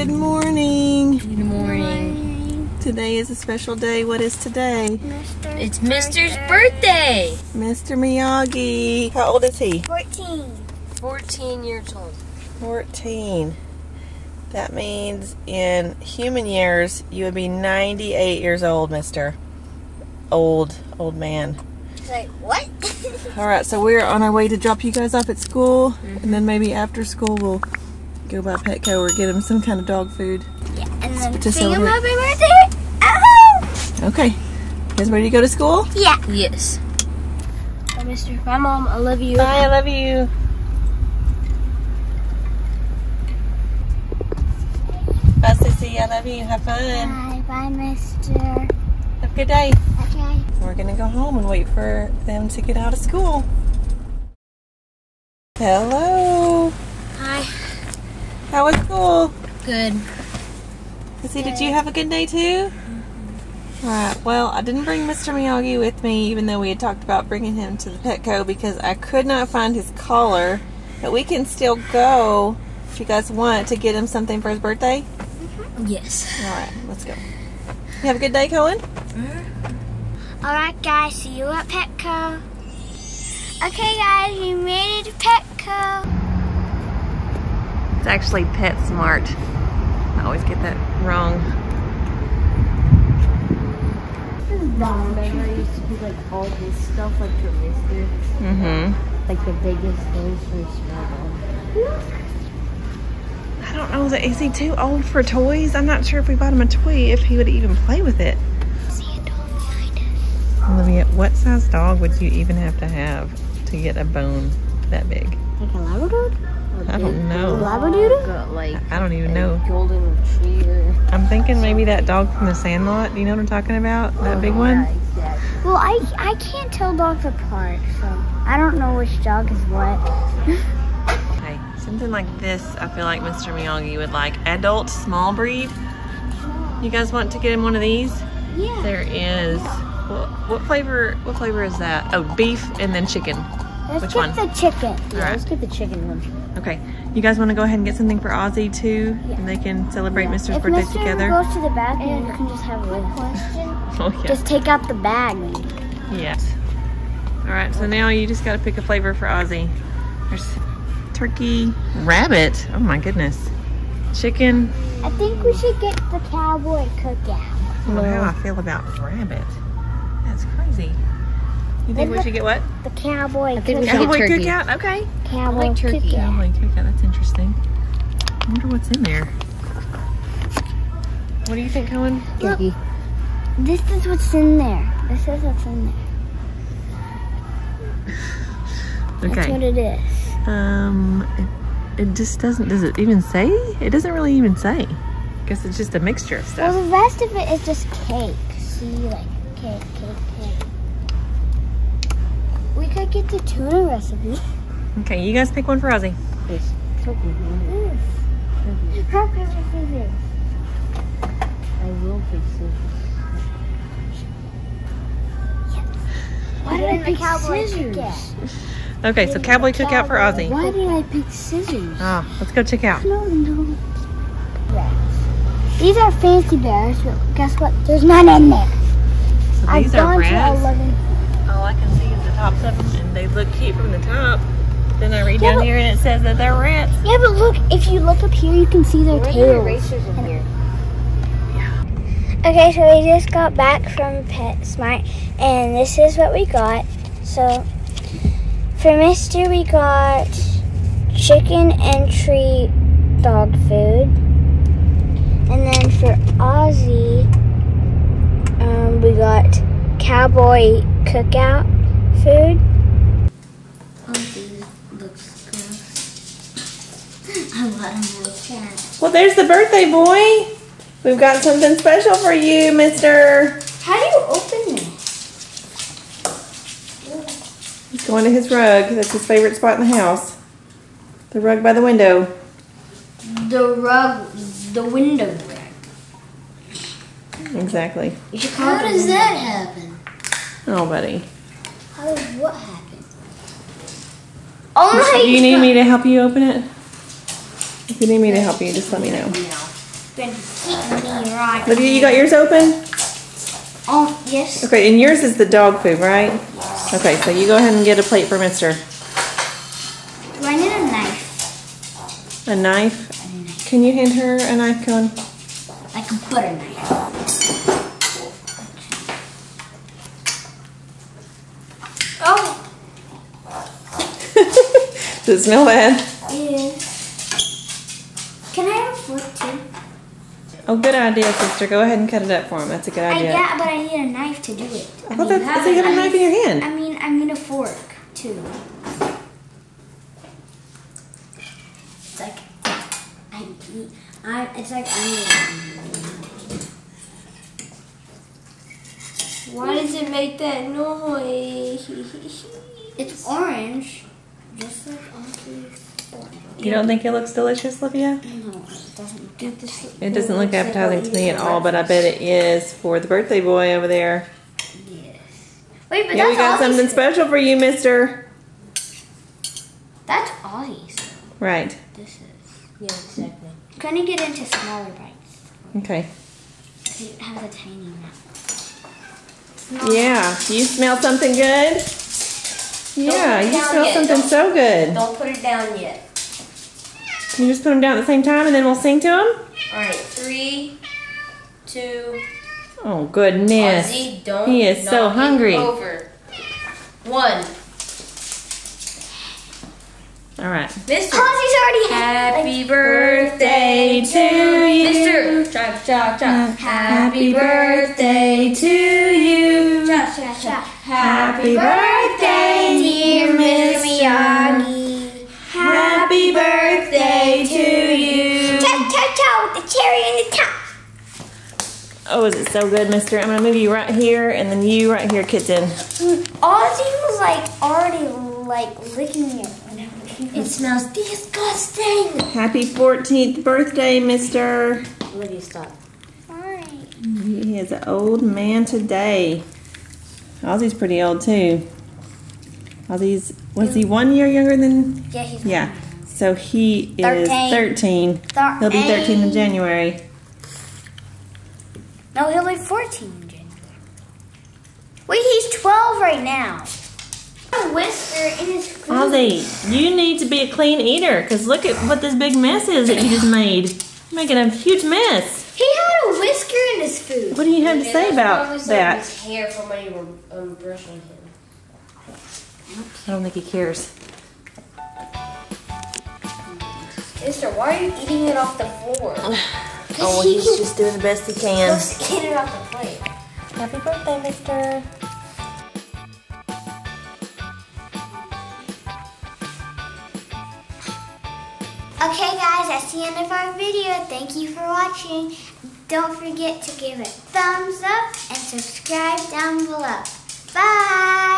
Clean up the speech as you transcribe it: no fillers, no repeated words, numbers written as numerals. Good morning. Good morning. Today is a special day. What is today? It's Mr.'s birthday. Mr. Miyagi. How old is he? 14. 14 years old. 14. That means in human years, you would be 98 years old, Mr. Old man. Like, what? Alright, so we're on our way to drop you guys off at school, and then maybe after school we'll go by Petco or get him some kind of dog food. Yeah, and then sing him happy birthday at home! Okay. You guys ready to go to school? Yeah. Yes. Bye, Mr. Bye, Mom. I love you. Bye, I love you. Bye, Sissy. I love you. Have fun. Bye. Bye, Mr. Have a good day. Okay. We're going to go home and wait for them to get out of school. Hello. Hi. How was school? Good. Sissy, did you have a good day too? Mm-hmm. Alright, well, I didn't bring Mr. Miyagi with me, even though we had talked about bringing him to the Petco, because I could not find his collar. But we can still go, if you guys want, to get him something for his birthday? Mm-hmm. Yes. Alright, let's go. You have a good day, Cohen? Mm-hmm. Alright guys, see you at Petco. Okay guys, we made it to Petco. It's actually PetSmart. I always get that wrong. This is wrong, baby. I used to do like all this stuff, like your biscuits. Mm-hmm. Like the biggest things for small. I don't know, is he too old for toys? I'm not sure if we bought him a toy, if he would even play with it. Olivia, what size dog would you even have to get a bone that big? Like a Labrador? I don't know. Labrador? I don't even know. Golden Retriever. I'm thinking maybe that dog from the Sandlot. Do you know what I'm talking about? That big one? Yeah, exactly. Well, I can't tell dogs apart, so I don't know which dog is what. Okay, something like this I feel like Mr. Miyagi would like. Adult small breed. You guys want to get him one of these? Yeah. There is. What flavor is that? Oh, beef and then chicken. Which one? Let's get the chicken. Yeah, right. Let's get the chicken one. Okay. You guys want to go ahead and get something for Ozzy too? Yeah. And they can celebrate Mr.'s birthday together? If Mr. goes to the bathroom, you can just have one question. Oh, yeah. Just take out the bag. Yes. Alright, so now you just got to pick a flavor for Ozzy. There's turkey, rabbit. Oh my goodness. Chicken. I think we should get the cowboy cookout. I don't know how I feel about rabbit. That's crazy. You think we should get what? The cowboy cookout. Cowboy cookout? Okay. Cowboy turkey. Cowboy cookout. That's interesting. I wonder what's in there. What do you think, Cohen? Look, this is what's in there. This is what's in there. Okay. That's what it is. It just doesn't, does it even say? It doesn't really even say. I guess it's just a mixture of stuff. Well, the rest of it is just cake. See, like. Cake. We could get the tuna recipe. Okay, you guys pick one for Ozzy. Yes. How can I fix this? I will fix this. Yes. Why did I pick cowboy scissors? Okay, so cowboy cookout for Ozzy. Why did I pick scissors? Oh, let's go check out. No. These are fancy bears, but guess what? There's none in there. So these are rats. All I can see is the tops of them, and they look cute from the top. Then I read down here, and it says that they're rats. Yeah, but look, if you look up here, you can see their tails. Erasers in here. Yeah. Okay, so we just got back from PetSmart, and this is what we got. So, for Mr., we got chicken and treat dog food. And then for Ozzy, we got cowboy cookout food. Well, there's the birthday boy. We've got something special for you, Mr. How do you open this? He's going to his rug. That's his favorite spot in the house. The rug by the window. The rug, the window. Exactly. How does that happen? Oh, buddy. How does what happen? Oh my God. Do you need me to help you open it? If you need me to help you, just let me know. open. Keep me right. Olivia, you got yours open? Oh, yes. Okay, and yours is the dog food, right? Yes. Okay, so you go ahead and get a plate for Mr. Do I need a knife? A knife? A knife. Can you hand her a knife, Cohen? Like a butter knife. Oh! Does it smell bad? Yeah. Can I have a fork too? Oh, good idea, sister. Go ahead and cut it up for him. That's a good idea. Yeah, but I need a knife to do it. I thought that's how you got a knife in your hand. I need a fork too. It's like why does it make that noise? It's orange, just like Ozzy's. You don't think it looks delicious, Livia? No, it doesn't. It doesn't look appetizing to me at all, but I bet it is for the birthday boy over there. Yes. Wait, but yeah, that's we got something special for you, Mister. That's Ozzy's. Right. This is. Yeah, exactly. Can you get into smaller bites? Okay. It has a tiny amount. Yeah. You smell something good? Yeah, you smell something so good. Don't put it down yet. Can you just put them down at the same time and then we'll sing to them? Alright, 3, 2. Oh, goodness. Ozzy, don't he is so hungry. Over. 1. Alright. Mister. Ozzy's already happy birthday to you. Mister. Chop, chop, chop. Happy birthday to you. Chop, chop, chop. Happy birthday, dear Mr. Miyagi. Happy birthday to you. Chop, chop, chop with the cherry in the top. Oh, is it so good, mister? I'm going to move you right here and then you right here, kitten. Ozzy was like already like licking it. It smells disgusting. Happy 14th birthday, mister. Let me stop. Alright. He is an old man today. Ozzy's pretty old too. Ozzy's, was he 1 year younger than? Yeah, he's 1 year. Yeah, so he is 13. He'll be 13 in January. No, he'll be 14 in January. Wait, he's 12 right now. A whisker in his food. Ozzy, you need to be a clean eater because look at what this big mess is that you just made. You're making a huge mess. He had a whisker in his food. What do you have to say about that? His hair from when you were brushing him. I don't think he cares. Mister, why are you eating it off the floor? Oh, he's just doing the best he can. Just eat it off the plate. Happy birthday, mister. Okay guys, that's the end of our video. Thank you for watching. Don't forget to give it a thumbs up and subscribe down below. Bye!